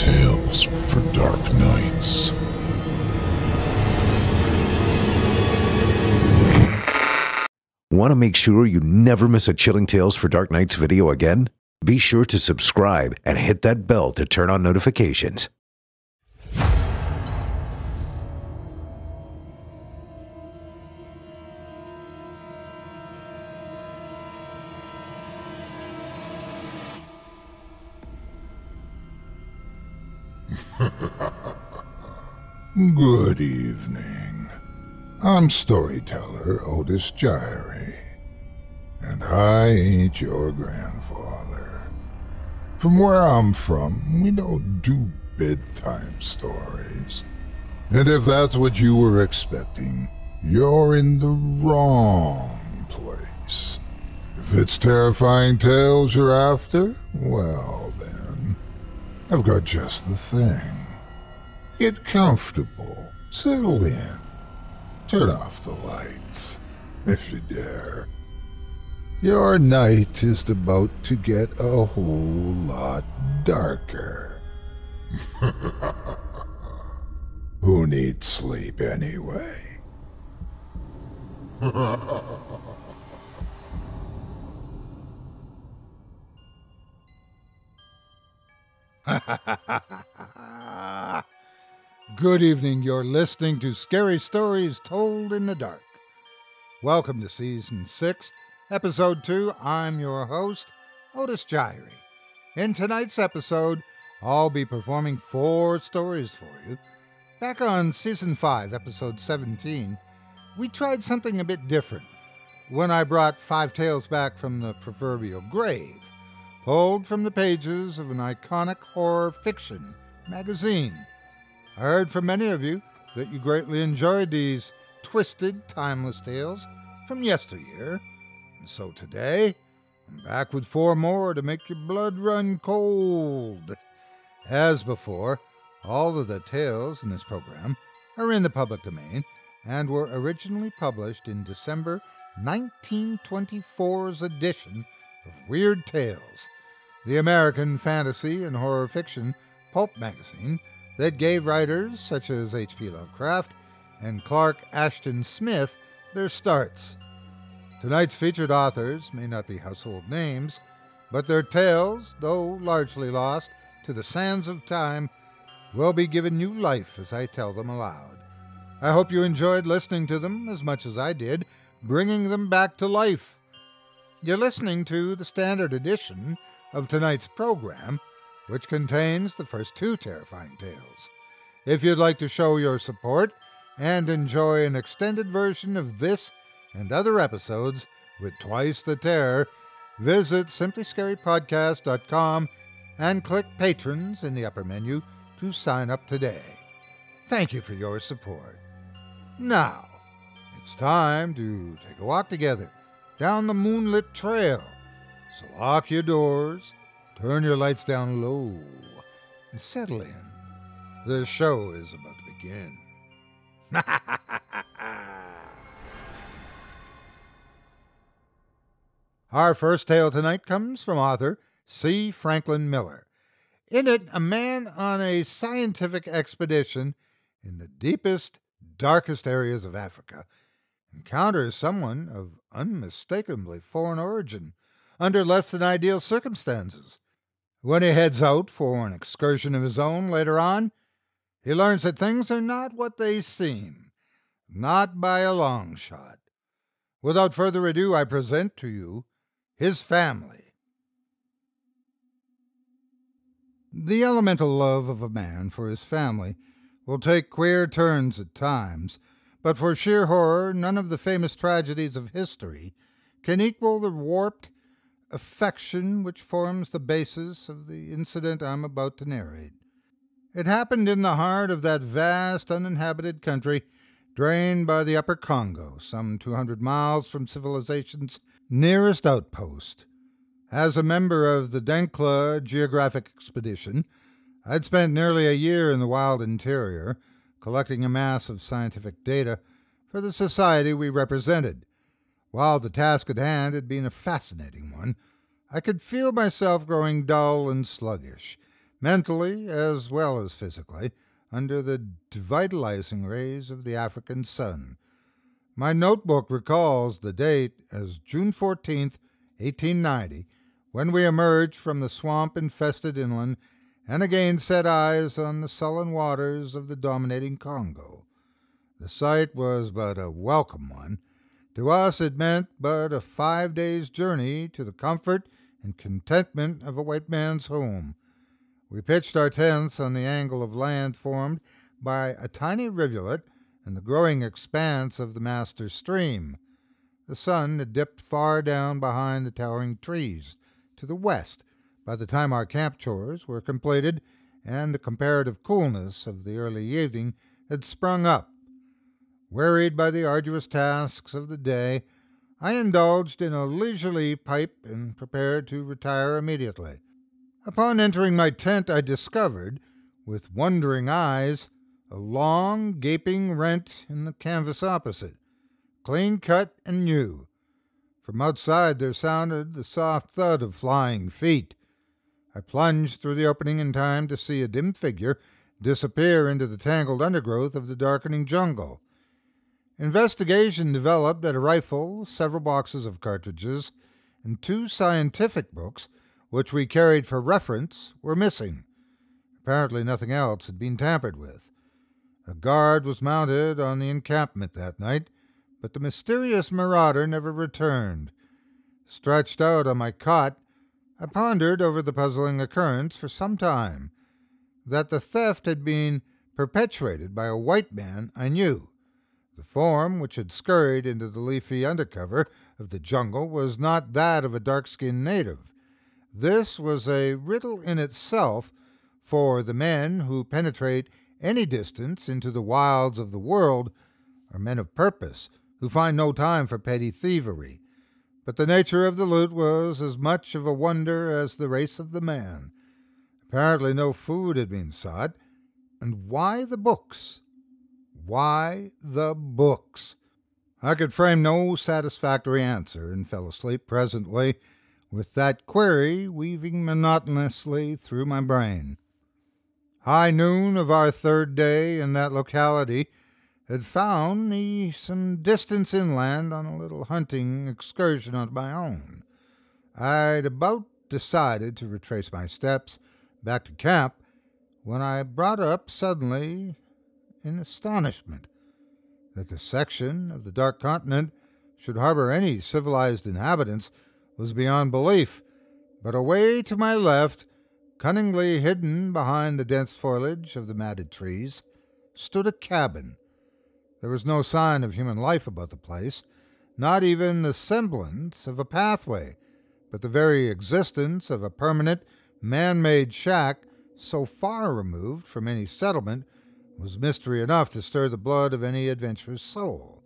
Tales for Dark Nights. Want to make sure you never miss a Chilling Tales for Dark Nights video again? Be sure to subscribe and hit that bell to turn on notifications. Good evening. I'm storyteller Otis Jiry, and I ain't your grandfather. From where I'm from, we don't do bedtime stories. And if that's what you were expecting, you're in the wrong place. If it's terrifying tales you're after, well then, I've got just the thing. Get comfortable, settle in, turn off the lights, if you dare. Your night is about to get a whole lot darker. Who needs sleep anyway? Good evening, you're listening to Scary Stories Told in the Dark. Welcome to Season 6, Episode 2. I'm your host, Otis Jiry. In tonight's episode, I'll be performing 4 stories for you. Back on Season 5, Episode 17, we tried something a bit different when I brought 5 tales back from the proverbial grave, pulled from the pages of an iconic horror fiction magazine. I heard from many of you that you greatly enjoyed these twisted, timeless tales from yesteryear. And so today, I'm back with 4 more to make your blood run cold. As before, all of the tales in this program are in the public domain and were originally published in December 1924's edition of Weird Tales, the American fantasy and horror fiction pulp magazine that gave writers such as H.P. Lovecraft and Clark Ashton Smith their starts. Tonight's featured authors may not be household names, but their tales, though largely lost to the sands of time, will be given new life as I tell them aloud. I hope you enjoyed listening to them as much as I did, bringing them back to life. You're listening to the standard edition of tonight's program, which contains the first 2 terrifying tales. If you'd like to show your support and enjoy an extended version of this and other episodes with twice the terror, visit simplyscarypodcast.com and click Patrons in the upper menu to sign up today. Thank you for your support. Now, it's time to take a walk together down the moonlit trail. So lock your doors, turn your lights down low and settle in. The show is about to begin. Our first tale tonight comes from author C. Franklin Miller. In it, a man on a scientific expedition in the deepest, darkest areas of Africa encounters someone of unmistakably foreign origin under less than ideal circumstances. When he heads out for an excursion of his own later on, he learns that things are not what they seem, not by a long shot. Without further ado, I present to you His Family. The elemental love of a man for his family will take queer turns at times, but for sheer horror, none of the famous tragedies of history can equal the warped affection which forms the basis of the incident I'm about to narrate. It happened in the heart of that vast, uninhabited country, drained by the upper Congo, some 200 miles from civilization's nearest outpost. As a member of the Dencler Geographic Expedition, I'd spent nearly a year in the wild interior, collecting a mass of scientific data for the society we represented. While the task at hand had been a fascinating one, I could feel myself growing dull and sluggish, mentally as well as physically, under the devitalizing rays of the African sun. My notebook recalls the date as June 14th, 1890, when we emerged from the swamp-infested inland and again set eyes on the sullen waters of the dominating Congo. The sight was but a welcome one. To us it meant but a 5 days' journey to the comfort and contentment of a white man's home. We pitched our tents on the angle of land formed by a tiny rivulet and the growing expanse of the master stream. The sun had dipped far down behind the towering trees to the west by the time our camp chores were completed and the comparative coolness of the early evening had sprung up. Wearied by the arduous tasks of the day, I indulged in a leisurely pipe and prepared to retire immediately. Upon entering my tent, I discovered, with wondering eyes, a long, gaping rent in the canvas opposite, clean cut and new. From outside there sounded the soft thud of flying feet. I plunged through the opening in time to see a dim figure disappear into the tangled undergrowth of the darkening jungle. Investigation developed that a rifle, several boxes of cartridges, and two scientific books, which we carried for reference, were missing. Apparently nothing else had been tampered with. A guard was mounted on the encampment that night, but the mysterious marauder never returned. Stretched out on my cot, I pondered over the puzzling occurrence for some time. That the theft had been perpetrated by a white man I knew. The form which had scurried into the leafy undercover of the jungle was not that of a dark-skinned native. This was a riddle in itself, for the men who penetrate any distance into the wilds of the world are men of purpose, who find no time for petty thievery. But the nature of the loot was as much of a wonder as the race of the man. Apparently no food had been sought. And why the books? Why the books? I could frame no satisfactory answer and fell asleep presently, with that query weaving monotonously through my brain. High noon of our third day in that locality had found me some distance inland on a little hunting excursion of my own. I'd about decided to retrace my steps back to camp when I brought up suddenly in astonishment that the section of the Dark Continent should harbor any civilized inhabitants was beyond belief, but away to my left, cunningly hidden behind the dense foliage of the matted trees, stood a cabin. There was no sign of human life about the place, not even the semblance of a pathway, but the very existence of a permanent, man-made shack so far removed from any settlement was mystery enough to stir the blood of any adventurous soul.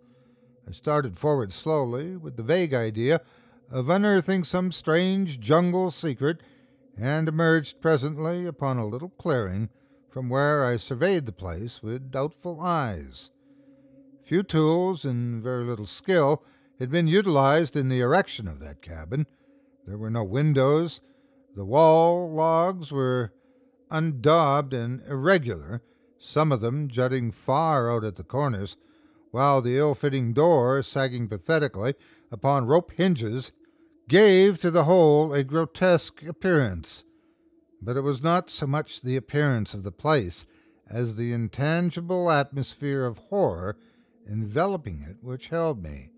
I started forward slowly with the vague idea of unearthing some strange jungle secret, and emerged presently upon a little clearing from where I surveyed the place with doubtful eyes. Few tools and very little skill had been utilized in the erection of that cabin. There were no windows. The wall logs were undaubed and irregular, some of them jutting far out at the corners, while the ill-fitting door, sagging pathetically upon rope hinges, gave to the whole a grotesque appearance. But it was not so much the appearance of the place as the intangible atmosphere of horror enveloping it which held me.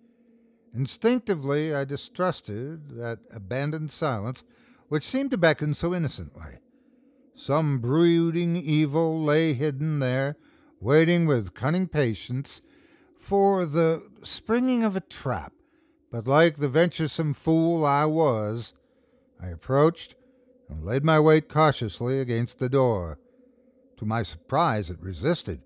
Instinctively I distrusted that abandoned silence which seemed to beckon so innocently. Some brooding evil lay hidden there, waiting with cunning patience for the springing of a trap. But like the venturesome fool I was, I approached and laid my weight cautiously against the door. To my surprise, it resisted,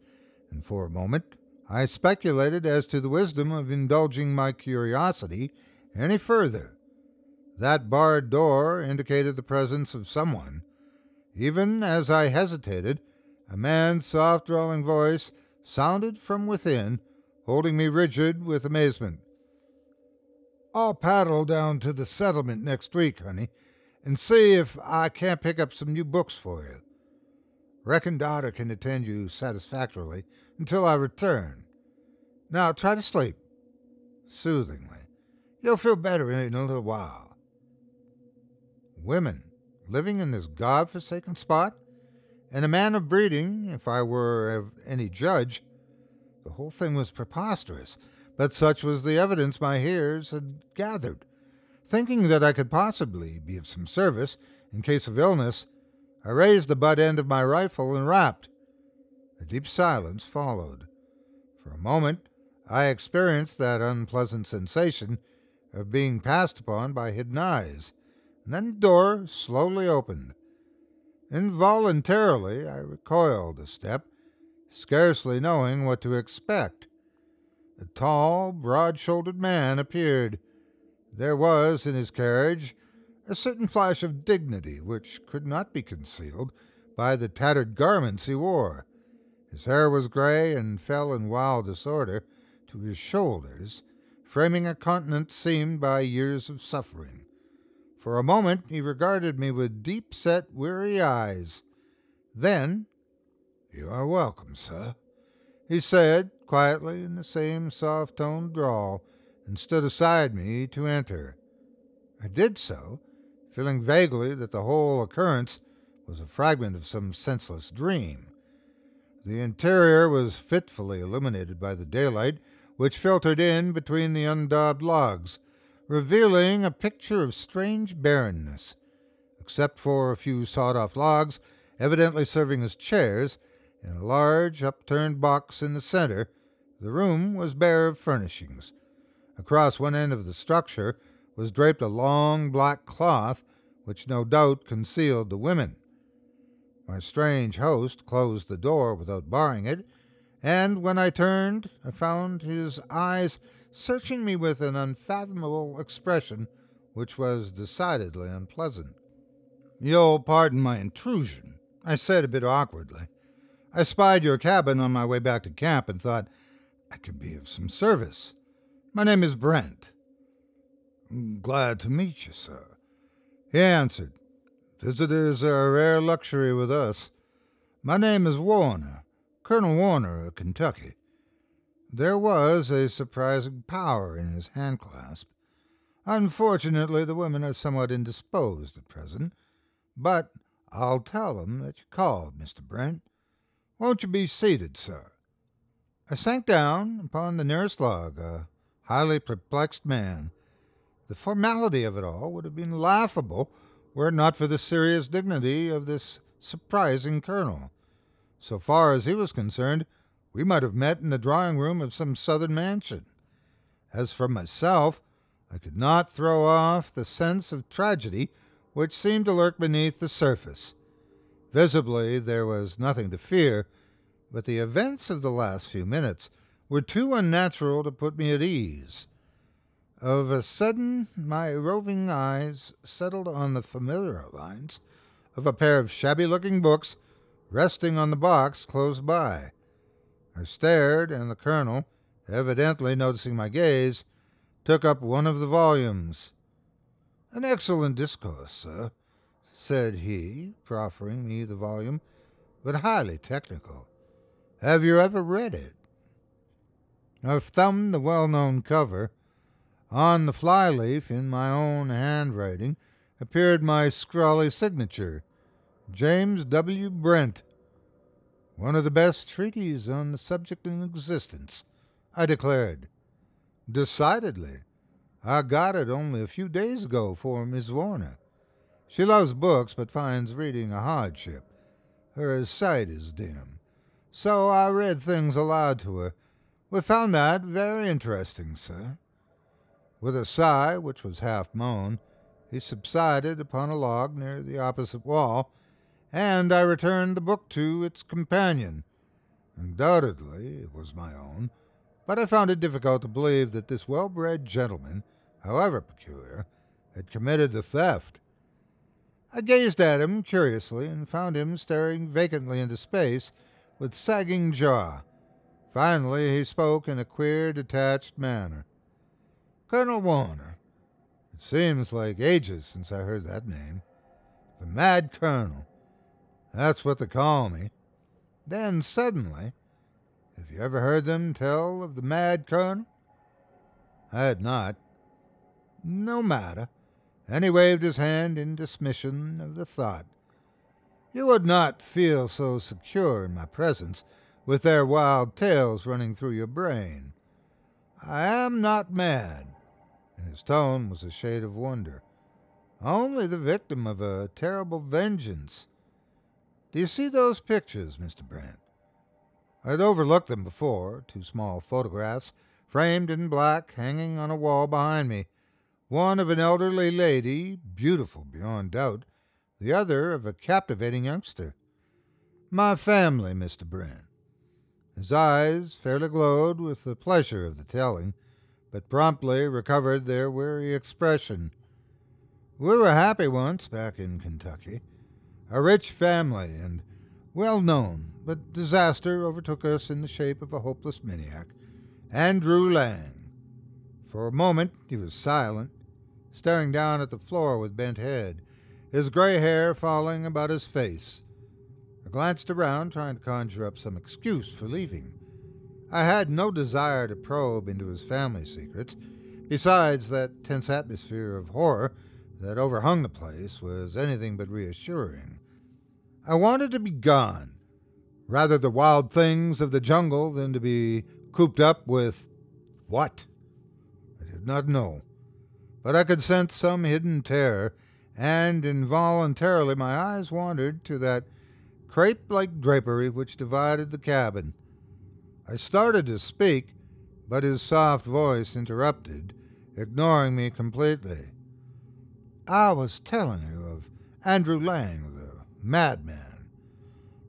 and for a moment I speculated as to the wisdom of indulging my curiosity any further. That barred door indicated the presence of someone. Even as I hesitated, a man's soft drawling voice sounded from within, holding me rigid with amazement. "I'll paddle down to the settlement next week, honey, and see if I can't pick up some new books for you." Reckon daughter can attend you satisfactorily until I return. Now try to sleep. Soothingly. You'll feel better in a little while. Women living in this godforsaken spot, and a man of breeding, if I were of any judge, the whole thing was preposterous, but such was the evidence my ears had gathered. Thinking that I could possibly be of some service in case of illness, I raised the butt end of my rifle and rapped. A deep silence followed. For a moment, I experienced that unpleasant sensation of being passed upon by hidden eyes, and then the door slowly opened. Involuntarily, I recoiled a step, scarcely knowing what to expect. A tall, broad-shouldered man appeared. There was in his carriage a certain flash of dignity which could not be concealed by the tattered garments he wore. His hair was gray and fell in wild disorder to his shoulders, framing a countenance seamed by years of suffering. For a moment he regarded me with deep-set, weary eyes. Then, "You are welcome, sir," he said, quietly in the same soft-toned drawl, and stood aside me to enter. I did so, feeling vaguely that the whole occurrence was a fragment of some senseless dream. The interior was fitfully illuminated by the daylight, which filtered in between the undaubed logs, revealing a picture of strange barrenness. Except for a few sawed-off logs, evidently serving as chairs, and a large upturned box in the center, the room was bare of furnishings. Across one end of the structure was draped a long black cloth, which no doubt concealed the women. My strange host closed the door without barring it, and when I turned, I found his eyes searching me with an unfathomable expression which was decidedly unpleasant. "You'll pardon my intrusion," I said a bit awkwardly. "I spied your cabin on my way back to camp and thought I could be of some service. My name is Brent." "Glad to meet you, sir," he answered. "Visitors are a rare luxury with us. My name is Warner, Colonel Warner of Kentucky." There was a surprising power in his handclasp. "Unfortunately, the women are somewhat indisposed at present, but I'll tell them that you called, Mr. Brent. Won't you be seated, sir?" I sank down upon the nearest log, a highly perplexed man. The formality of it all would have been laughable were it not for the serious dignity of this surprising colonel. So far as he was concerned, we might have met in the drawing-room of some southern mansion. As for myself, I could not throw off the sense of tragedy which seemed to lurk beneath the surface. Visibly, there was nothing to fear, but the events of the last few minutes were too unnatural to put me at ease. Of a sudden, my roving eyes settled on the familiar lines of a pair of shabby-looking books resting on the box close by. I stared, and the colonel, evidently noticing my gaze, took up one of the volumes. "An excellent discourse, sir," said he, proffering me the volume, "but highly technical. Have you ever read it?" I thumbed the well-known cover. On the flyleaf, in my own handwriting, appeared my scrawly signature, James W. Brent. "One of the best treatises on the subject in existence," I declared. "Decidedly. I got it only a few days ago for Miss Warner. She loves books but finds reading a hardship. Her sight is dim. So I read things aloud to her. We found that very interesting, sir." With a sigh, which was half-moan, he subsided upon a log near the opposite wall, and I returned the book to its companion. Undoubtedly it was my own, but I found it difficult to believe that this well-bred gentleman, however peculiar, had committed the theft. I gazed at him curiously and found him staring vacantly into space with sagging jaw. Finally he spoke in a queer, detached manner. "Colonel Warner." It seems like ages since I heard that name. The Mad Colonel. That's what they call me. Then suddenly, have you ever heard them tell of the Mad Colonel? I had not. No matter. And he waved his hand in dismission of the thought. You would not feel so secure in my presence, with their wild tales running through your brain. I am not mad, and his tone was a shade of wonder. Only the victim of a terrible vengeance. Do you see those pictures, Mr. Brandt? I had overlooked them before, two small photographs, framed in black, hanging on a wall behind me. One of an elderly lady, beautiful beyond doubt, the other of a captivating youngster. My family, Mr. Brandt. His eyes fairly glowed with the pleasure of the telling, but promptly recovered their weary expression. We were happy once back in Kentucky. A rich family and well-known, but disaster overtook us in the shape of a hopeless maniac, Andrew Lang. For a moment he was silent, staring down at the floor with bent head, his gray hair falling about his face. I glanced around, trying to conjure up some excuse for leaving. I had no desire to probe into his family secrets. Besides, that tense atmosphere of horror that overhung the place was anything but reassuring. I wanted to be gone, rather the wild things of the jungle than to be cooped up with what? I did not know, but I could sense some hidden terror, and involuntarily my eyes wandered to that crepe-like drapery which divided the cabin. I started to speak, but his soft voice interrupted, ignoring me completely. I was telling you of Andrew Lang, madman.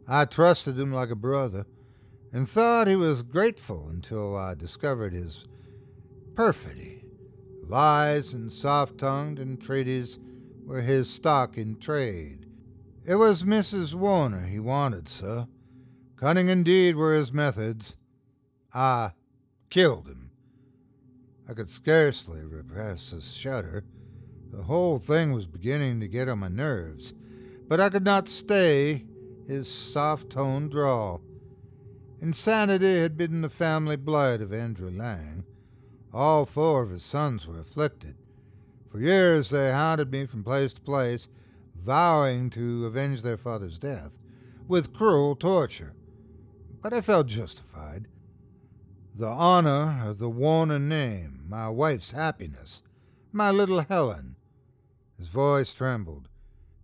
I trusted him like a brother and thought he was grateful until I discovered his perfidy. Lies and soft-tongued entreaties were his stock in trade. It was Mrs. Warner he wanted, sir. Cunning indeed were his methods. I killed him. I could scarcely repress a shudder. The whole thing was beginning to get on my nerves. But I could not stay his soft-toned drawl. Insanity had been in the family blood of Andrew Lang. All four of his sons were afflicted. For years they hounded me from place to place, vowing to avenge their father's death with cruel torture. But I felt justified. The honor of the Warner name, my wife's happiness, my little Helen. His voice trembled.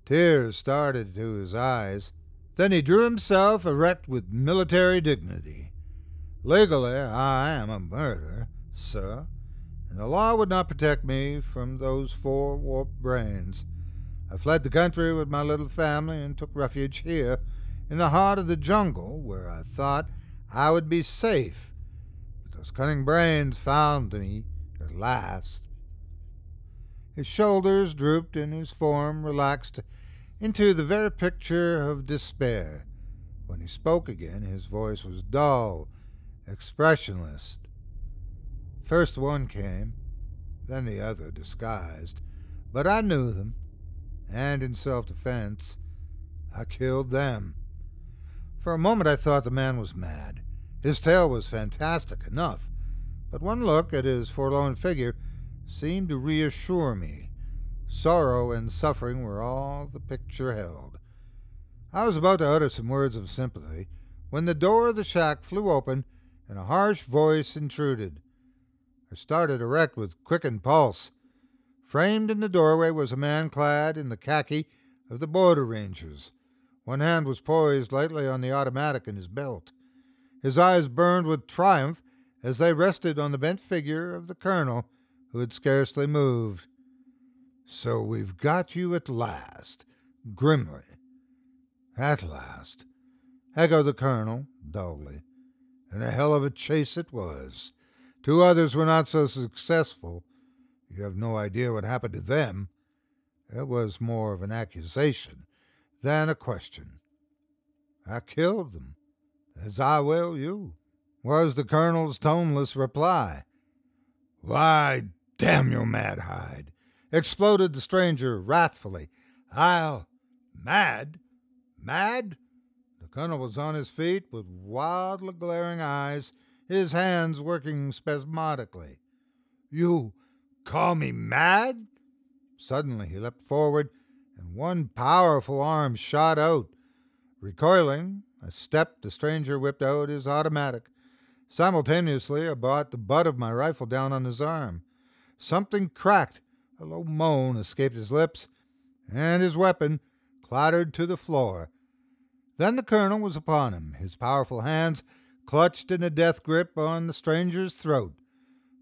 Tears started to his eyes. Then he drew himself erect with military dignity. Legally, I am a murderer, sir, and the law would not protect me from those four warped brains. I fled the country with my little family and took refuge here, in the heart of the jungle, where I thought I would be safe. But those cunning brains found me at last. His shoulders drooped and his form relaxed into the very picture of despair. When he spoke again, his voice was dull, expressionless. First one came, then the other, disguised, but I knew them, and in self-defense, I killed them. For a moment I thought the man was mad. His tale was fantastic enough, but one look at his forlorn figure seemed to reassure me. Sorrow and suffering were all the picture held. I was about to utter some words of sympathy when the door of the shack flew open and a harsh voice intruded. I started erect with quickened pulse. Framed in the doorway was a man clad in the khaki of the border rangers. One hand was poised lightly on the automatic in his belt. His eyes burned with triumph as they rested on the bent figure of the colonel, who had scarcely moved. So we've got you at last, grimly. At last, echoed the colonel, dully. And a hell of a chase it was. Two others were not so successful. You have no idea what happened to them. It was more of an accusation than a question. I killed them, as I will you, was the colonel's toneless reply. Why, damn you, Mad Hyde! Exploded the stranger wrathfully. Mad? Mad? The colonel was on his feet with wildly glaring eyes, his hands working spasmodically. You call me mad? Suddenly he leapt forward, and one powerful arm shot out. Recoiling, a step, the stranger whipped out his automatic. Simultaneously, I brought the butt of my rifle down on his arm. Something cracked, a low moan escaped his lips, and his weapon clattered to the floor. Then the colonel was upon him, his powerful hands clutched in a death grip on the stranger's throat.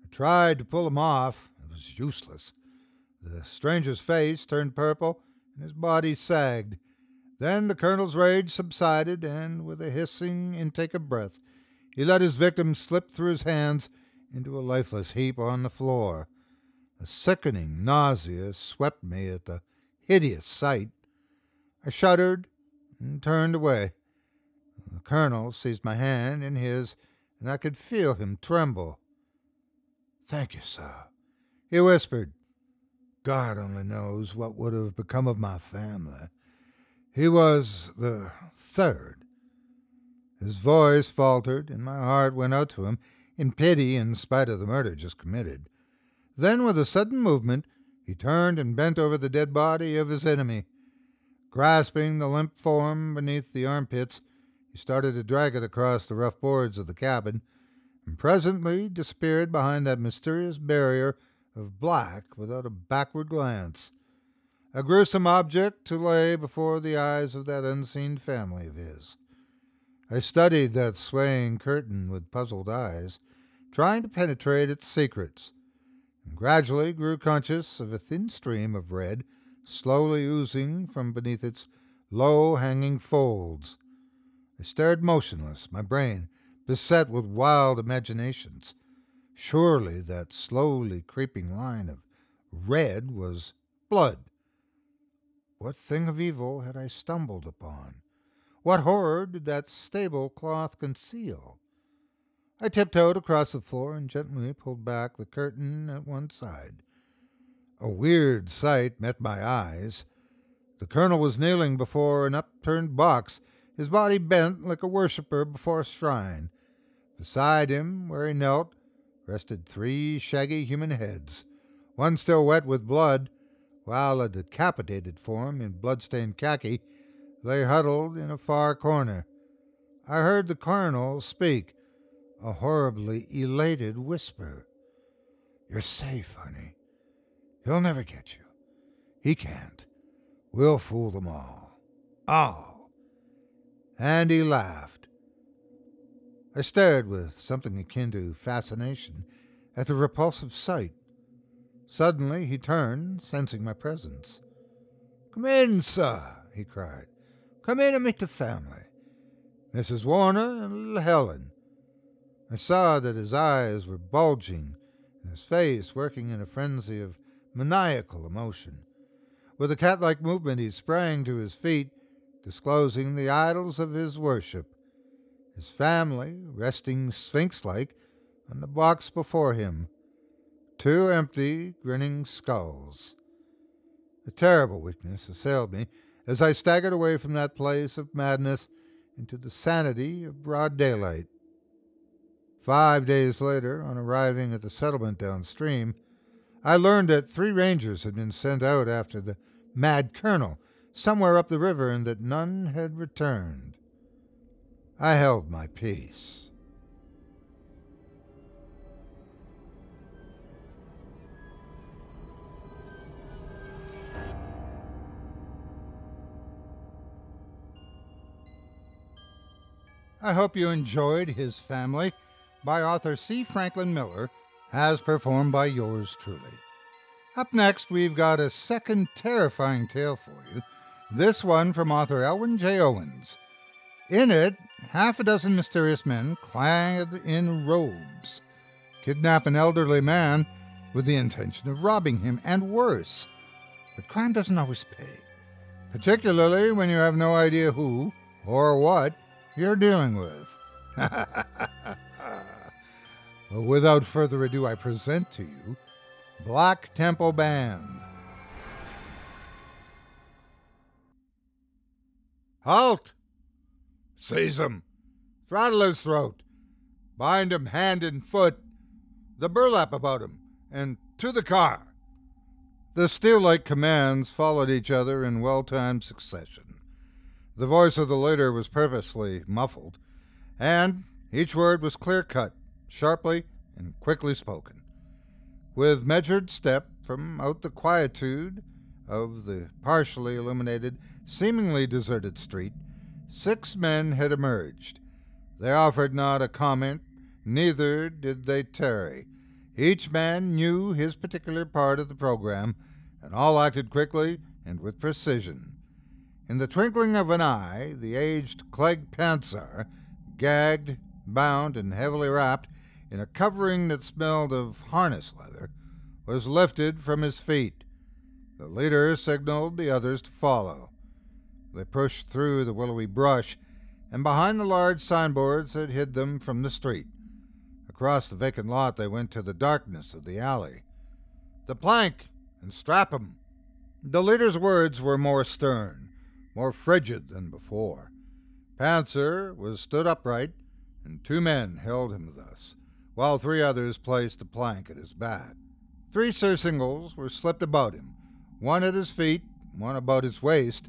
I tried to pull him off. It was useless. The stranger's face turned purple, and his body sagged. Then the colonel's rage subsided, and with a hissing intake of breath, he let his victim slip through his hands into a lifeless heap on the floor. A sickening nausea swept me at the hideous sight. I shuddered and turned away. The colonel seized my hand in his, and I could feel him tremble. "Thank you, sir," he whispered. "God only knows what would have become of my family. He was the third." His voice faltered, and my heart went out to him, in pity in spite of the murder just committed. Then, with a sudden movement, he turned and bent over the dead body of his enemy. Grasping the limp form beneath the armpits, he started to drag it across the rough boards of the cabin, and presently disappeared behind that mysterious barrier of black without a backward glance. A gruesome object to lay before the eyes of that unseen family of his. I studied that swaying curtain with puzzled eyes, trying to penetrate its secrets, and gradually grew conscious of a thin stream of red slowly oozing from beneath its low-hanging folds. I stared motionless, my brain beset with wild imaginations. Surely that slowly creeping line of red was blood. What thing of evil had I stumbled upon? What horror did that stable cloth conceal? I tiptoed across the floor and gently pulled back the curtain at one side. A weird sight met my eyes. The colonel was kneeling before an upturned box, his body bent like a worshipper before a shrine. Beside him, where he knelt, rested three shaggy human heads, one still wet with blood, while a decapitated form in blood-stained khaki lay huddled in a far corner. I heard the colonel speak, a horribly elated whisper. "You're safe, honey. He'll never get you. He can't. We'll fool them all. All." And he laughed. I stared with something akin to fascination at the repulsive sight. Suddenly he turned, sensing my presence. "Come in, sir," he cried. "Come in and meet the family. Mrs. Warner and little Helen." I saw that his eyes were bulging and his face working in a frenzy of maniacal emotion. With a cat-like movement he sprang to his feet, disclosing the idols of his worship. His family, resting sphinx-like, on the box before him. Two empty, grinning skulls. A terrible weakness assailed me as I staggered away from that place of madness into the sanity of broad daylight. 5 days later, on arriving at the settlement downstream, I learned that 3 rangers had been sent out after the mad colonel somewhere up the river and that none had returned. I held my peace. I hope you enjoyed His Family by author C. Franklin Miller, as performed by yours truly. Up next, we've got a second terrifying tale for you, this one from author Elwin J. Owens. In it, half a dozen mysterious men clad in robes kidnap an elderly man with the intention of robbing him, and worse. But crime doesn't always pay, particularly when you have no idea who or what you're dealing with. Without further ado, I present to you Black Temple Band. Halt! Seize him! Throttle his throat! Bind him hand and foot, the burlap about him, and to the car! The steel-like commands followed each other in well-timed succession. The voice of the leader was purposely muffled, and each word was clear-cut, sharply and quickly spoken. With measured step from out the quietude of the partially illuminated, seemingly deserted street, 6 men had emerged. They offered not a comment, neither did they tarry. Each man knew his particular part of the program, and all acted quickly and with precision. In the twinkling of an eye, the aged Clegg Panzer, gagged, bound, and heavily wrapped in a covering that smelled of harness leather, was lifted from his feet. The leader signaled the others to follow. They pushed through the willowy brush and behind the large signboards that hid them from the street. Across the vacant lot they went to the darkness of the alley. "The plank, and strap him." The leader's words were more stern, more frigid than before. Panzer was stood upright, and 2 men held him thus, while 3 others placed the plank at his back. 3 surcingles were slipped about him, one at his feet, one about his waist,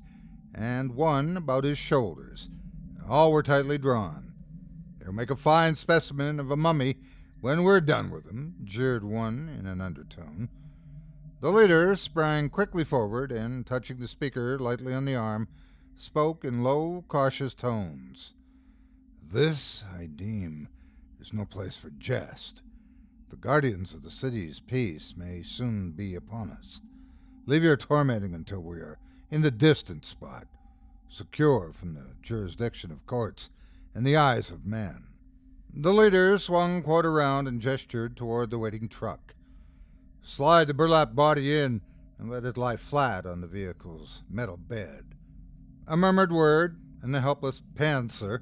and one about his shoulders. All were tightly drawn. "He'll make a fine specimen of a mummy when we're done with him," jeered one in an undertone. The leader sprang quickly forward and, touching the speaker lightly on the arm, spoke in low, cautious tones. "This, I deem, is no place for jest. The guardians of the city's peace may soon be upon us. Leave your tormenting until we are in the distant spot, secure from the jurisdiction of courts and the eyes of man." The leader swung quite around and gestured toward the waiting truck. "Slide the burlap body in and let it lie flat on the vehicle's metal bed." A murmured word, and the helpless Panzer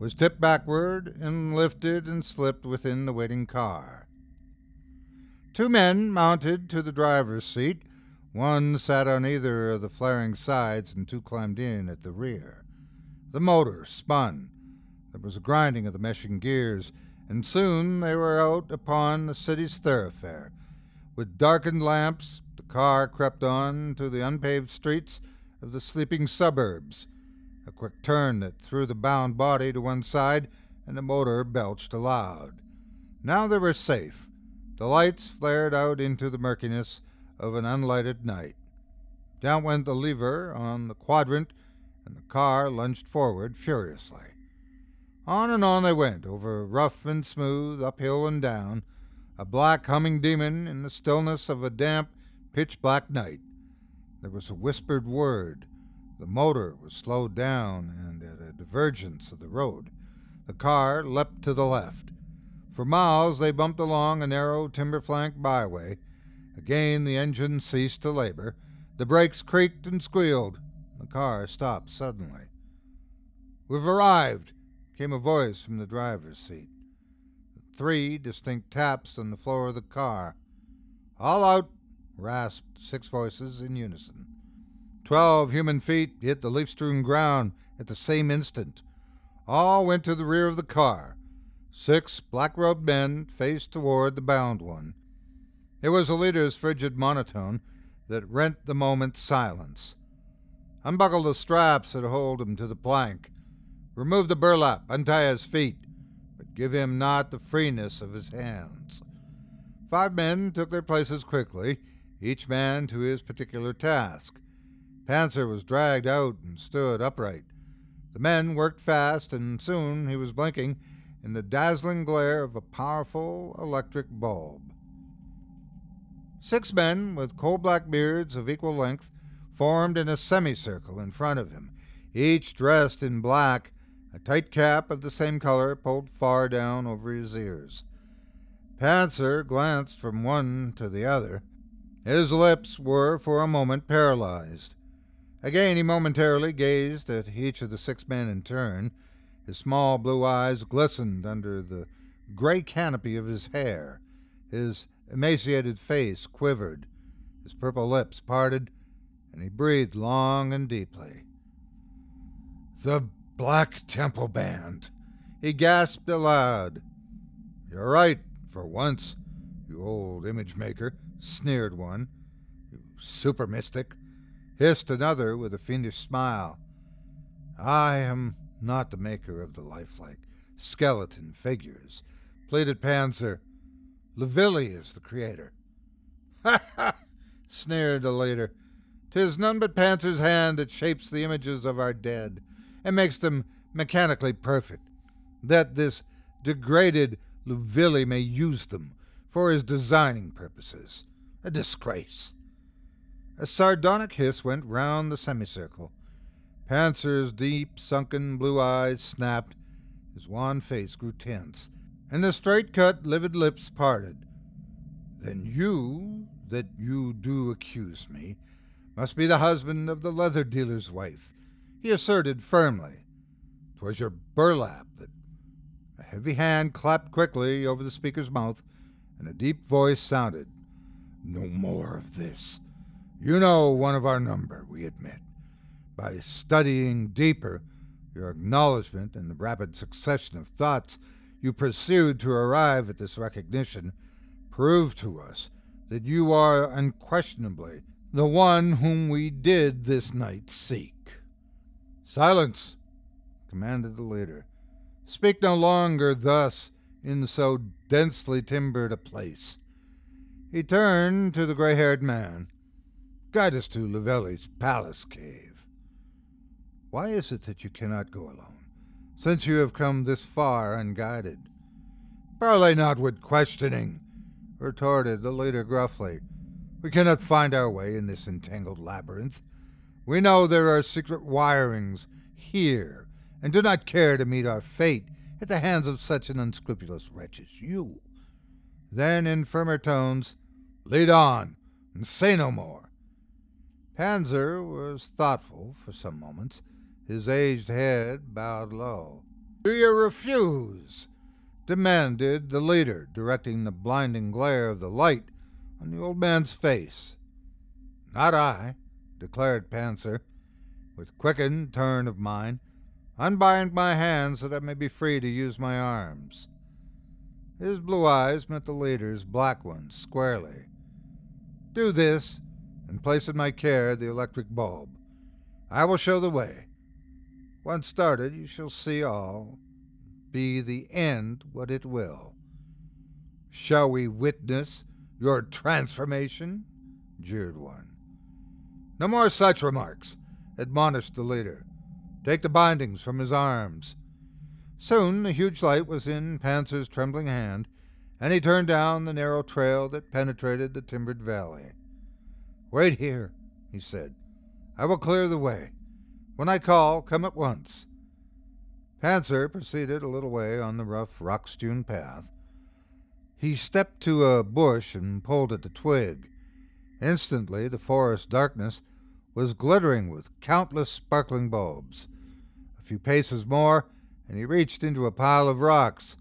was tipped backward and lifted and slipped within the waiting car. 2 men mounted to the driver's seat. One sat on either of the flaring sides, and 2 climbed in at the rear. The motor spun. There was a grinding of the meshing gears, and soon they were out upon the city's thoroughfare. With darkened lamps, the car crept on to the unpaved streets of the sleeping suburbs. A quick turn that threw the bound body to one side, and the motor belched aloud. Now they were safe. The lights flared out into the murkiness of an unlighted night. Down went the lever on the quadrant, and the car lunged forward furiously. On and on they went, over rough and smooth, uphill and down, a black humming demon in the stillness of a damp, pitch-black night. There was a whispered word. The motor was slowed down, and at a divergence of the road, the car leapt to the left. For miles they bumped along a narrow, timber-flanked byway. Again the engine ceased to labor. The brakes creaked and squealed. The car stopped suddenly. "We've arrived," came a voice from the driver's seat. 3 distinct taps on the floor of the car. "All out," rasped 6 voices in unison. 12 human feet hit the leaf-strewn ground at the same instant. All went to the rear of the car. 6 black-robed men faced toward the bound one. It was the leader's frigid monotone that rent the moment's silence. "Unbuckle the straps that hold him to the plank. Remove the burlap, untie his feet, but give him not the freeness of his hands." 5 men took their places quickly, each man to his particular task. Panzer was dragged out and stood upright. The men worked fast, and soon he was blinking in the dazzling glare of a powerful electric bulb. 6 men with coal-black beards of equal length formed in a semicircle in front of him, each dressed in black, a tight cap of the same color pulled far down over his ears. Panzer glanced from one to the other. His lips were for a moment paralyzed. Again he momentarily gazed at each of the 6 men in turn. His small blue eyes glistened under the gray canopy of his hair. His emaciated face quivered, his purple lips parted, and he breathed long and deeply. The Black Temple Band. He gasped aloud. You're right, for once, you old image maker, sneered one. You super mystic, hissed another with a fiendish smile. I am not the maker of the lifelike skeleton figures, pleaded Panzer. Lavelli is the creator. Ha ha! sneered the later. "'Tis none but Panzer's hand that shapes the images of our dead and makes them mechanically perfect, that this degraded Lavelli may use them for his designing purposes. A disgrace." A sardonic hiss went round the semicircle. Panzer's deep, sunken blue eyes snapped. His wan face grew tense, and the straight-cut, livid lips parted. "Then you, that you do accuse me, must be the husband of the leather dealer's wife," he asserted firmly. "'Twas your burlap that—" A heavy hand clapped quickly over the speaker's mouth, and a deep voice sounded. "No more of this. You know one of our number, we admit. By studying deeper your acknowledgment and the rapid succession of thoughts you pursued to arrive at this recognition prove to us that you are unquestionably the one whom we did this night seek." "Silence!" commanded the leader. "Speak no longer thus in so densely timbered a place." He turned to the gray-haired man. "Guide us to Lavelli's palace cave. Why is it that you cannot go alone, since you have come this far unguided?" "Parley not with questioning," retorted the leader gruffly. "We cannot find our way in this entangled labyrinth. We know there are secret wirings here, and do not care to meet our fate at the hands of such an unscrupulous wretch as you." Then, in firmer tones, "Lead on, and say no more." Panzer was thoughtful for some moments, his aged head bowed low. "Do you refuse?" demanded the leader, directing the blinding glare of the light on the old man's face. "Not I," declared Panzer, with quickened turn of mind. "Unbind my hands that I may be free to use my arms." His blue eyes met the leader's black ones squarely. "Do this, and place in my care the electric bulb. I will show the way. Once started, you shall see all, be the end what it will." "Shall we witness your transformation?" jeered one. "No more such remarks," admonished the leader. "Take the bindings from his arms." Soon the huge light was in Panzer's trembling hand, and he turned down the narrow trail that penetrated the timbered valley. "Wait here," he said. "I will clear the way. When I call, come at once." Panzer proceeded a little way on the rough, rock-strewn path. He stepped to a bush and pulled at the twig. Instantly, the forest darkness was glittering with countless sparkling bulbs. A few paces more, and he reached into a pile of rocks.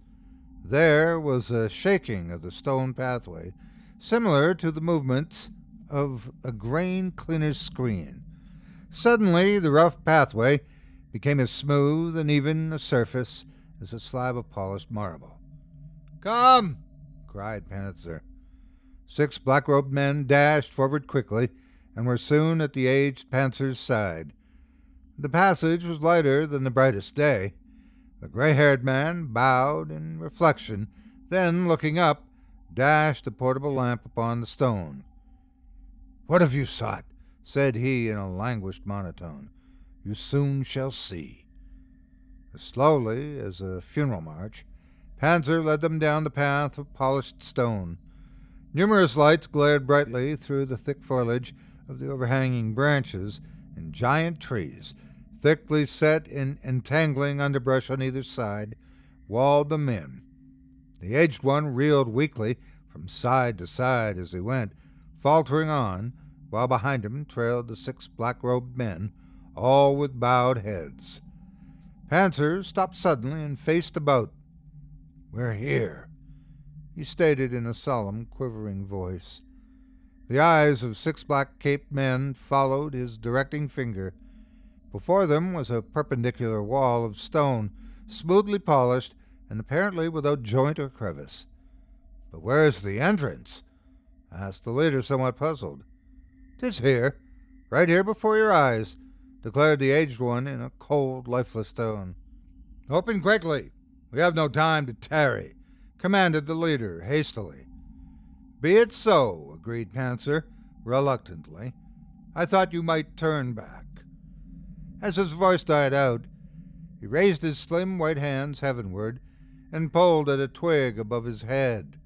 There was a shaking of the stone pathway, similar to the movements of a grain cleaner's screen. Suddenly, the rough pathway became as smooth and even a surface as a slab of polished marble. "Come!" cried Panzer. 6 black-robed men dashed forward quickly and were soon at the aged Panzer's side. The passage was lighter than the brightest day. The gray-haired man bowed in reflection, then, looking up, dashed a portable lamp upon the stone. "What have you sought?" said he in a languished monotone. "You soon shall see." As slowly as a funeral march, Panzer led them down the path of polished stone. Numerous lights glared brightly through the thick foliage of the overhanging branches and giant trees, thickly set in entangling underbrush on either side, walled them in. The aged one reeled weakly from side to side as he went, faltering on, while behind him trailed the 6 black-robed men, all with bowed heads. Panzer stopped suddenly and faced about. "We're here," he stated in a solemn, quivering voice. The eyes of 6 black-caped men followed his directing finger. Before them was a perpendicular wall of stone, smoothly polished and apparently without joint or crevice. "But where is the entrance?" asked the leader, somewhat puzzled. "'Tis here, right here before your eyes," declared the aged one in a cold, lifeless tone. "Open quickly. We have no time to tarry," commanded the leader hastily. "Be it so," agreed Panzer, reluctantly. "I thought you might turn back." As his voice died out, he raised his slim white hands heavenward and pulled at a twig above his head.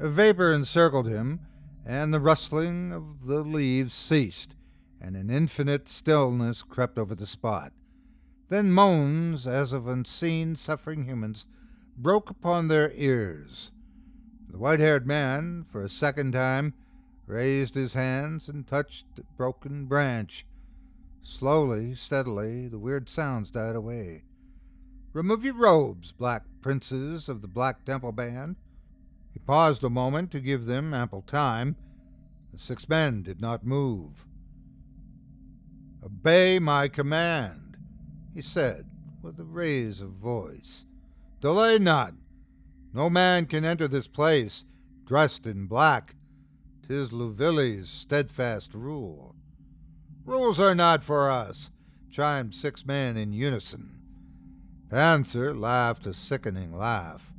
A vapor encircled him, and the rustling of the leaves ceased, and an infinite stillness crept over the spot. Then moans, as of unseen, suffering humans, broke upon their ears. The white-haired man, for a second time, raised his hands and touched a broken branch. Slowly, steadily, the weird sounds died away. "Remove your robes, black princes of the Black Temple Band." He paused a moment to give them ample time. The six men did not move. "Obey my command," he said, with a raise of voice. "Delay not. No man can enter this place dressed in black. 'Tis Lavelli's steadfast rule." "Rules are not for us," chimed six men in unison. Panzer laughed a sickening laugh.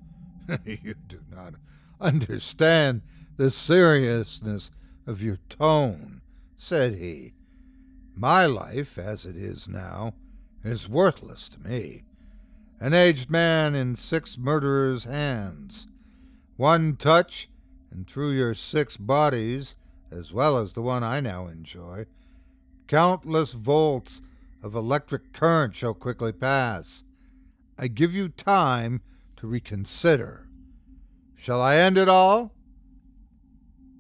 "You do not understand the seriousness of your tone," said he. "My life, as it is now, is worthless to me. An aged man in six murderers' hands. One touch, and through your six bodies, as well as the one I now enjoy, countless volts of electric current shall quickly pass. I give you time to reconsider. Shall I end it all?"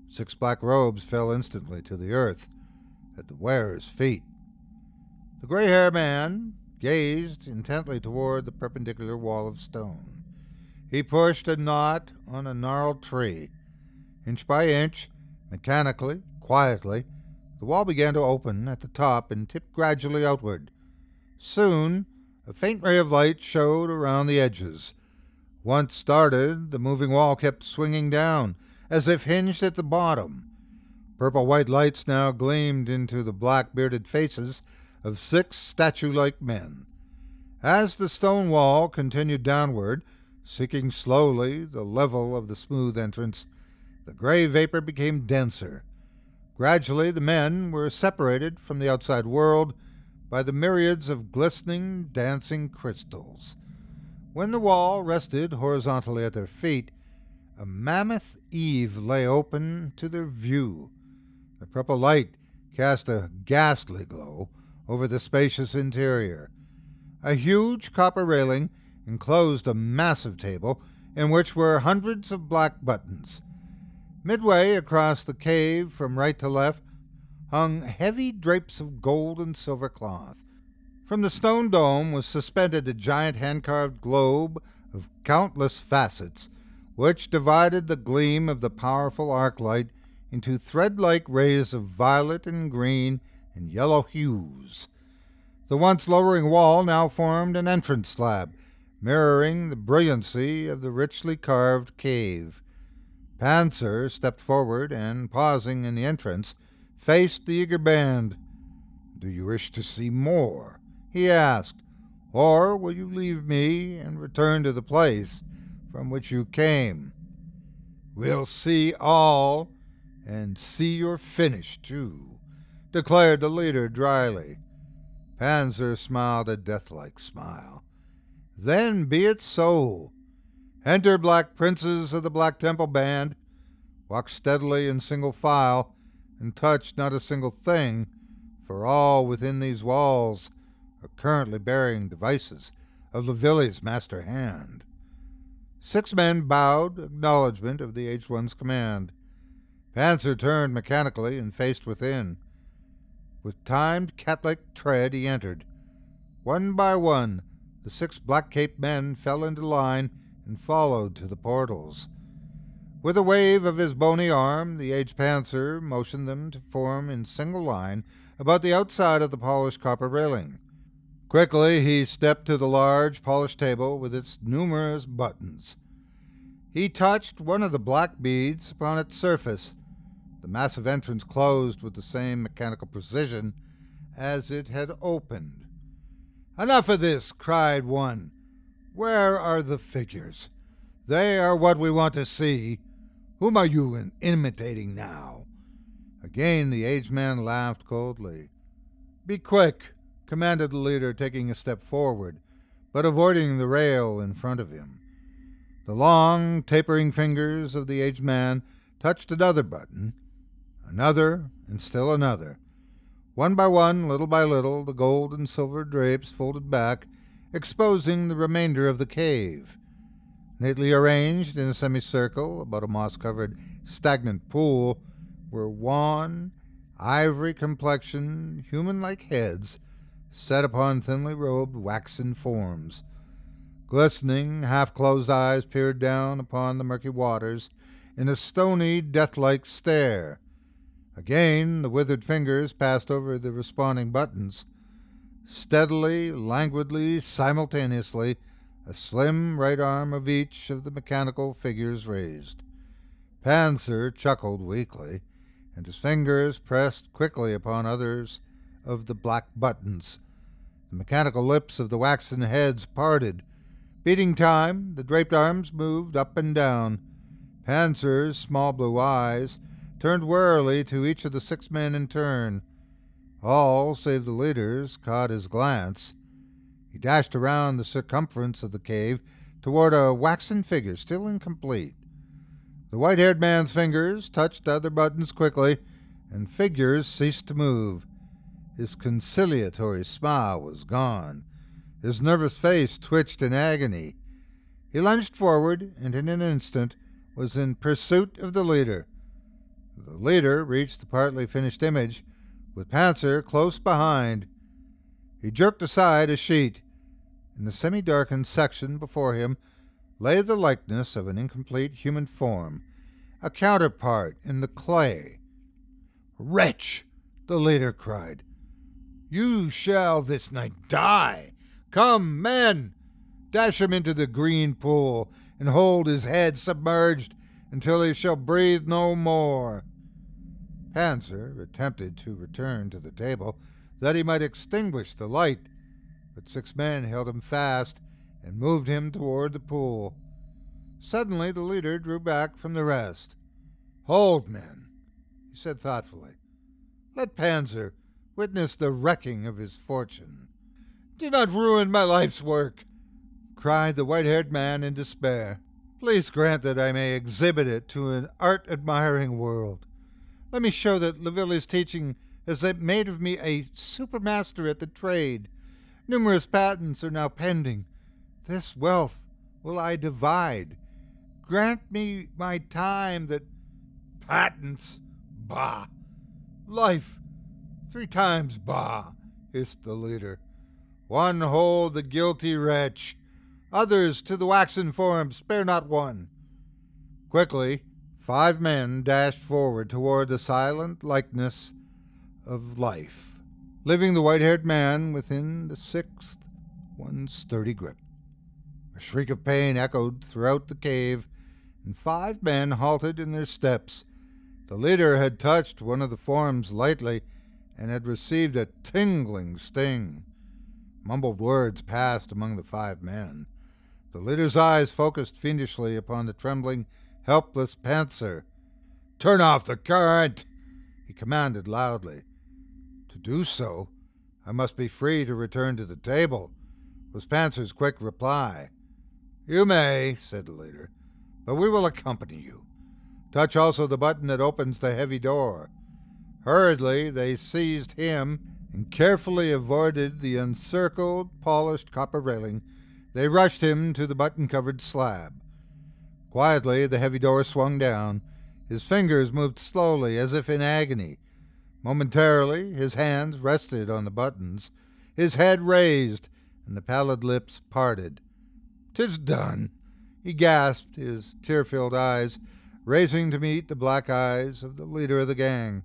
Six black robes fell instantly to the earth at the wearer's feet. The gray-haired man gazed intently toward the perpendicular wall of stone. He pushed a knot on a gnarled tree. Inch by inch, mechanically, quietly, the wall began to open at the top and tipped gradually outward. Soon, a faint ray of light showed around the edges. Once started, the moving wall kept swinging down, as if hinged at the bottom. Purple-white lights now gleamed into the black-bearded faces of six statue-like men. As the stone wall continued downward, seeking slowly the level of the smooth entrance, the gray vapor became denser. Gradually the men were separated from the outside world by the myriads of glistening, dancing crystals. When the wall rested horizontally at their feet, a mammoth eve lay open to their view. The purple light cast a ghastly glow over the spacious interior. A huge copper railing enclosed a massive table in which were hundreds of black buttons. Midway across the cave from right to left hung heavy drapes of gold and silver cloth. From the stone dome was suspended a giant hand-carved globe of countless facets, which divided the gleam of the powerful arc light into thread-like rays of violet and green and yellow hues. The once lowering wall now formed an entrance slab, mirroring the brilliancy of the richly carved cave. Panzer stepped forward and, pausing in the entrance, faced the eager band. "Do you wish to see more?" he asked, "or will you leave me and return to the place from which you came?" "We'll see all, and see your finish, too," declared the leader dryly. Panzer smiled a deathlike smile. "Then be it so. Enter, black princes of the Black Temple Band. Walk steadily in single file, and touch not a single thing, for all within these walls are currently bearing devices of Lavelli's master hand." Six men bowed acknowledgment of the aged one's command. Panzer turned mechanically and faced within. With timed cat-like tread he entered. One by one, the six black-caped men fell into line and followed to the portals. With a wave of his bony arm, the aged Panzer motioned them to form in single line about the outside of the polished copper railing. Quickly, he stepped to the large, polished table with its numerous buttons. He touched one of the black beads upon its surface. The massive entrance closed with the same mechanical precision as it had opened. "Enough of this!" cried one. "Where are the figures? They are what we want to see. Whom are you imitating now?" Again the aged man laughed coldly. "Be quick," commanded the leader, taking a step forward, but avoiding the rail in front of him. The long, tapering fingers of the aged man touched another button, another, and still another. One by one, little by little, the gold and silver drapes folded back, exposing the remainder of the cave. Neatly arranged in a semicircle about a moss-covered, stagnant pool were wan, ivory-complexioned, human-like heads set upon thinly-robed waxen forms. Glistening, half-closed eyes peered down upon the murky waters in a stony, death-like stare. Again, the withered fingers passed over the responding buttons. Steadily, languidly, simultaneously, a slim right arm of each of the mechanical figures raised. Panzer chuckled weakly, and his fingers pressed quickly upon others of the black buttons. The mechanical lips of the waxen heads parted. Beating time, the draped arms moved up and down. Panzer's small blue eyes turned warily to each of the six men in turn. All, save the leader's, caught his glance. He dashed around the circumference of the cave toward a waxen figure, still incomplete. The white-haired man's fingers touched other buttons quickly, and figures ceased to move. His conciliatory smile was gone. His nervous face twitched in agony. He lunged forward, and in an instant was in pursuit of the leader. The leader reached the partly finished image, with Panzer close behind. He jerked aside a sheet. In the semi-darkened section before him lay the likeness of an incomplete human form, a counterpart in the clay. "Wretch!" the leader cried. "You shall this night die! Come, men! Dash him into the green pool, and hold his head submerged until he shall breathe no more." Panzer attempted to return to the table, that he might extinguish the light, but six men held him fast and moved him toward the pool. Suddenly the leader drew back from the rest. "Hold, men," he said thoughtfully. "Let Panzer witness the wrecking of his fortune." "Do not ruin my life's work," cried the white-haired man in despair. "Please grant that I may exhibit it to an art-admiring world. Let me show that Lavelli's teaching has made of me a supermaster at the trade. Numerous patents are now pending. This wealth will I divide. Grant me my time that—" "Patents? Bah! Life! 3 times bah!" hissed the leader. "One hold the guilty wretch. Others to the waxen form. Spare not one." Quickly, 5 men dashed forward toward the silent likeness of life, leaving the white-haired man within the 6th one's sturdy grip. A shriek of pain echoed throughout the cave, and 5 men halted in their steps. The leader had touched one of the forms lightly and had received a tingling sting. Mumbled words passed among the 5 men. The leader's eyes focused fiendishly upon the trembling, helpless Panzer. "Turn off the current!" he commanded loudly. "To do so, I must be free to return to the table," was Panzer's quick reply. "You may," said the leader, "but we will accompany you. Touch also the button that opens the heavy door." Hurriedly, they seized him and carefully avoided the encircled, polished copper railing. They rushed him to the button-covered slab. Quietly, the heavy door swung down. His fingers moved slowly, as if in agony. Momentarily, his hands rested on the buttons, his head raised, and the pallid lips parted. "'Tis done," he gasped, his tear-filled eyes raising to meet the black eyes of the leader of the gang.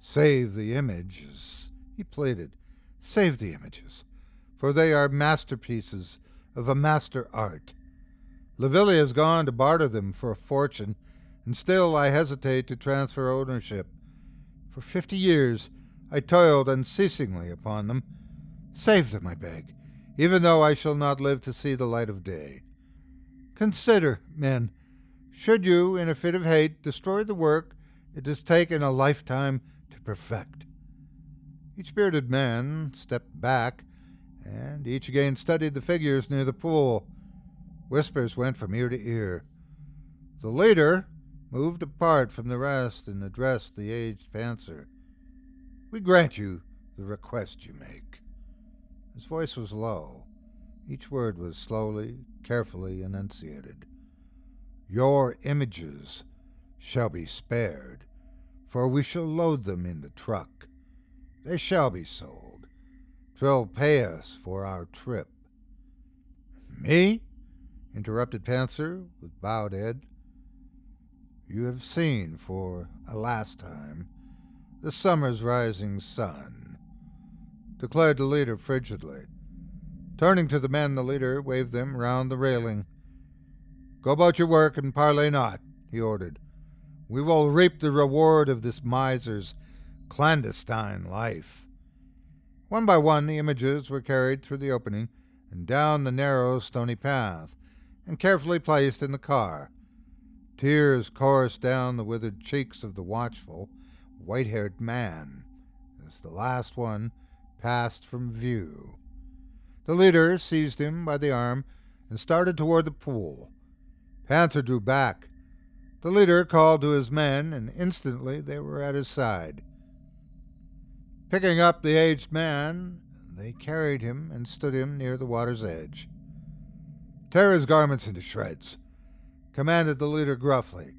"Save the images," he pleaded. "Save the images. for they are masterpieces of a master art. Lavelli has gone to barter them for a fortune, and still I hesitate to transfer ownership. For 50 years I toiled unceasingly upon them. Save them, I beg, even though I shall not live to see the light of day. Consider, men, should you, in a fit of hate, destroy the work it has taken a lifetime to perfect. Each bearded man stepped back, and each again studied the figures near the pool. Whispers went from ear to ear. The leader moved apart from the rest and addressed the aged Panzer. We grant you the request you make. His voice was low. Each word was slowly, carefully enunciated. Your images shall be spared, for we shall load them in the truck. They shall be sold. 'Twill pay us for our trip. Me? Interrupted Panzer with bowed head. You have seen for a last time the summer's rising sun, declared the leader frigidly. Turning to the men, the leader waved them round the railing. Go about your work and parley not, he ordered. We will reap the reward of this miser's clandestine life. One by one the images were carried through the opening and down the narrow stony path, and carefully placed in the car. Tears coursed down the withered cheeks of the watchful, white-haired man as the last one passed from view. The leader seized him by the arm and started toward the pool. Panzer drew back. The leader called to his men, and instantly they were at his side. Picking up the aged man, they carried him and stood him near the water's edge. Tear his garments into shreds, commanded the leader gruffly.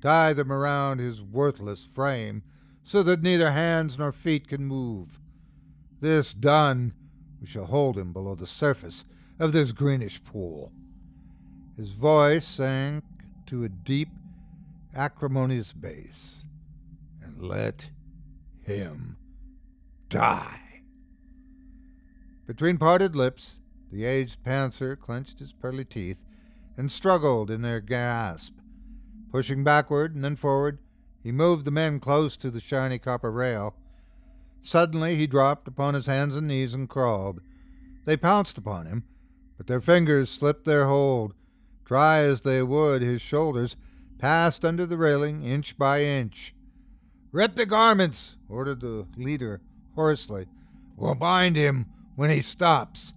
Tie them around his worthless frame so that neither hands nor feet can move. This done, we shall hold him below the surface of this greenish pool. His voice sank to a deep, acrimonious bass. And let him die. Between parted lips, the aged Panzer clenched his pearly teeth and struggled in their grasp. Pushing backward and then forward, he moved the men close to the shiny copper rail. Suddenly he dropped upon his hands and knees and crawled. They pounced upon him, but their fingers slipped their hold. Try as they would, his shoulders passed under the railing inch by inch. Rip the garments, ordered the leader hoarsely. We'll bind him when he stops.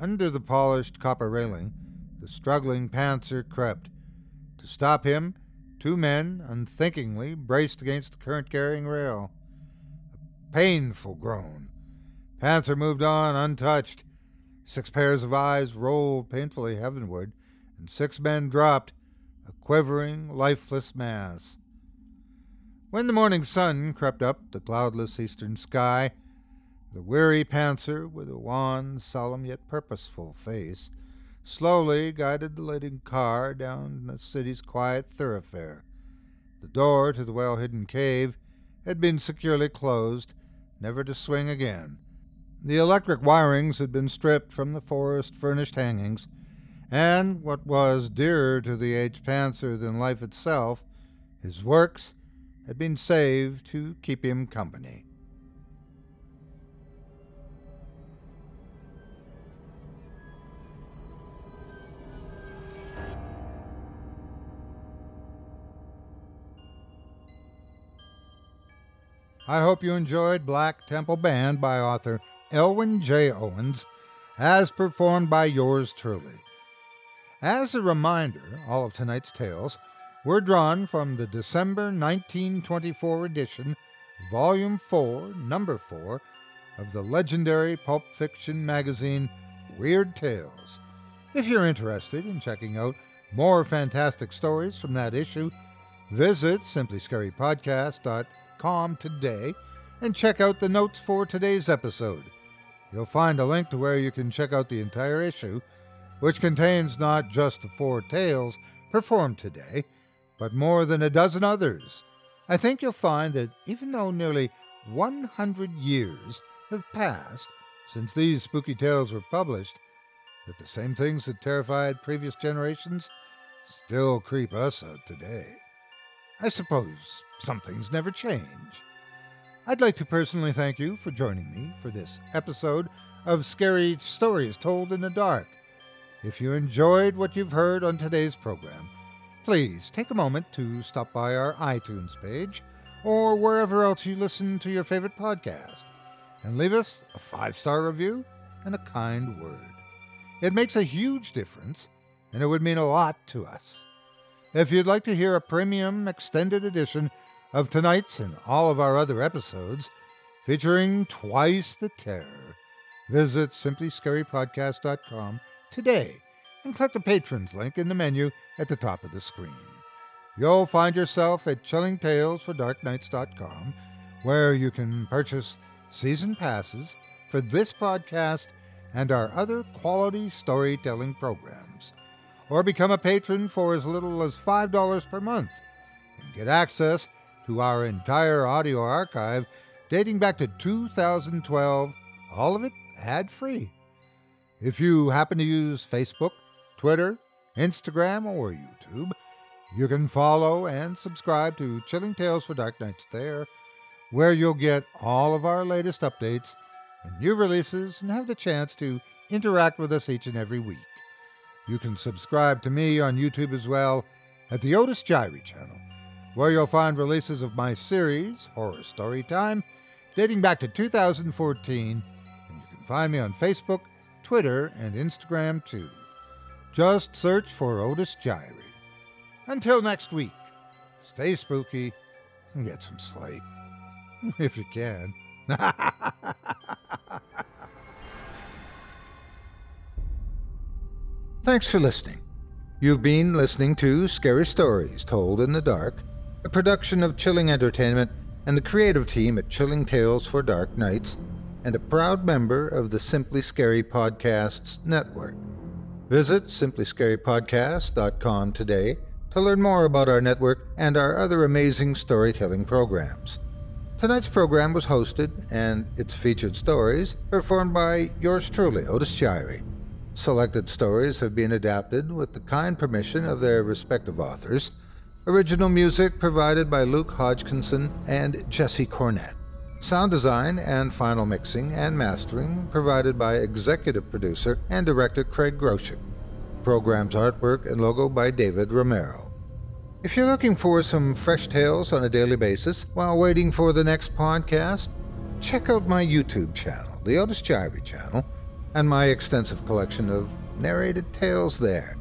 Under the polished copper railing, the struggling Panzer crept. To stop him, two men unthinkingly braced against the current-carrying rail. A painful groan. Panzer moved on untouched. Six pairs of eyes rolled painfully heavenward, and six men dropped, a quivering, lifeless mass. When the morning sun crept up the cloudless eastern sky, the weary Panzer, with a wan, solemn, yet purposeful face, slowly guided the laden car down the city's quiet thoroughfare. The door to the well-hidden cave had been securely closed, never to swing again. The electric wirings had been stripped from the forest-furnished hangings, and, what was dearer to the aged Panzer than life itself, his works, had been saved to keep him company. I hope you enjoyed Black Temple Band by author Elwin J. Owens, as performed by yours truly. As a reminder, all of tonight's tales were drawn from the December 1924 edition, Volume 4, Number 4, of the legendary pulp fiction magazine Weird Tales. If you're interested in checking out more fantastic stories from that issue, visit simplyscarypodcast.com today and check out the notes for today's episode. You'll find a link to where you can check out the entire issue, which contains not just the four tales performed today, but more than a dozen others. I think you'll find that even though nearly 100 years have passed since these spooky tales were published, that the same things that terrified previous generations still creep us out today. I suppose some things never change. I'd like to personally thank you for joining me for this episode of Scary Stories Told in the Dark. If you enjoyed what you've heard on today's program, please take a moment to stop by our iTunes page or wherever else you listen to your favorite podcast and leave us a 5-star review and a kind word. It makes a huge difference, and it would mean a lot to us. If you'd like to hear a premium extended edition of tonight's and all of our other episodes featuring Twice the Terror, visit simplyscarypodcast.com today and click the Patrons link in the menu at the top of the screen. You'll find yourself at ChillingTalesForDarkNights.com, where you can purchase season passes for this podcast and our other quality storytelling programs, or become a patron for as little as $5 per month and get access to our entire audio archive dating back to 2012, all of it ad-free. If you happen to use Facebook, Twitter, Instagram, or YouTube, you can follow and subscribe to Chilling Tales for Dark Nights there, where you'll get all of our latest updates and new releases and have the chance to interact with us each and every week. You can subscribe to me on YouTube as well at the Otis Jiry channel, where you'll find releases of my series, Horror Story Time, dating back to 2014, and you can find me on Facebook, Twitter, and Instagram too. Just search for Otis Jiry. Until next week, stay spooky and get some sleep, if you can. Thanks for listening. You've been listening to Scary Stories Told in the Dark, a production of Chilling Entertainment and the creative team at Chilling Tales for Dark Nights, and a proud member of the Simply Scary Podcasts network. Visit simplyscarypodcast.com today to learn more about our network and our other amazing storytelling programs. Tonight's program was hosted and its featured stories performed by yours truly, Otis Jiry. Selected stories have been adapted with the kind permission of their respective authors. Original music provided by Luke Hodgkinson and Jesse Cornett. Sound design and final mixing and mastering provided by executive producer and director Craig Groshek. Program's artwork and logo by David Romero. If you're looking for some fresh tales on a daily basis while waiting for the next podcast, check out my YouTube channel, the Otis Jiry channel, and my extensive collection of narrated tales there.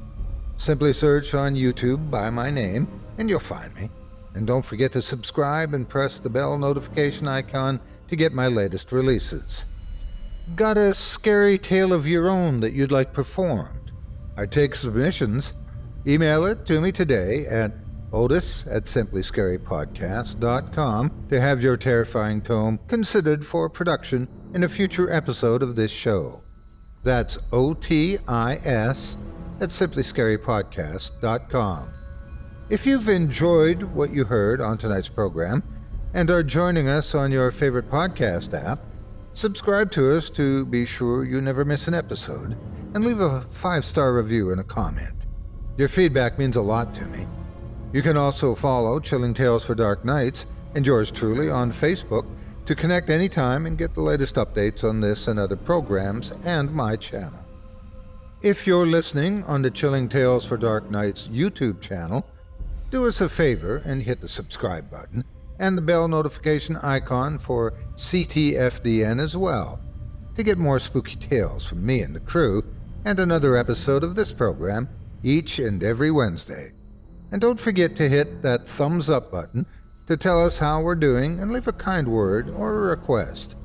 Simply search on YouTube by my name, and you'll find me. And don't forget to subscribe and press the bell notification icon to get my latest releases. Got a scary tale of your own that you'd like performed? I take submissions. Email it to me today at otis@simplyscarypodcast.com to have your terrifying tome considered for production in a future episode of this show. That's otis@simplyscarypodcast.com. If you've enjoyed what you heard on tonight's program and are joining us on your favorite podcast app, subscribe to us to be sure you never miss an episode, and leave a 5-star review and a comment. Your feedback means a lot to me. You can also follow Chilling Tales for Dark Nights and yours truly on Facebook to connect anytime and get the latest updates on this and other programs and my channel. If you're listening on the Chilling Tales for Dark Nights YouTube channel, do us a favor and hit the subscribe button and the bell notification icon for CTFDN as well to get more spooky tales from me and the crew and another episode of this program each and every Wednesday. And don't forget to hit that thumbs up button to tell us how we're doing and leave a kind word or a request.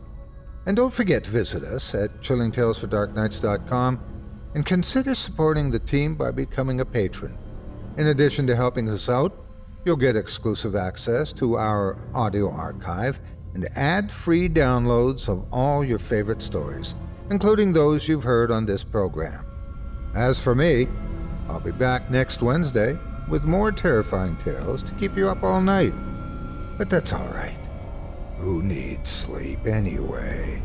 And don't forget to visit us at ChillingTalesForDarkNights.com and consider supporting the team by becoming a patron. In addition to helping us out, you'll get exclusive access to our audio archive and ad-free downloads of all your favorite stories, including those you've heard on this program. As for me, I'll be back next Wednesday with more terrifying tales to keep you up all night. But that's all right. Who needs sleep anyway?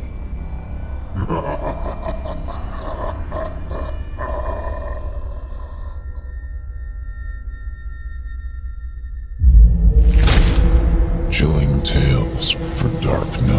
Chilling Tales for Dark Nights.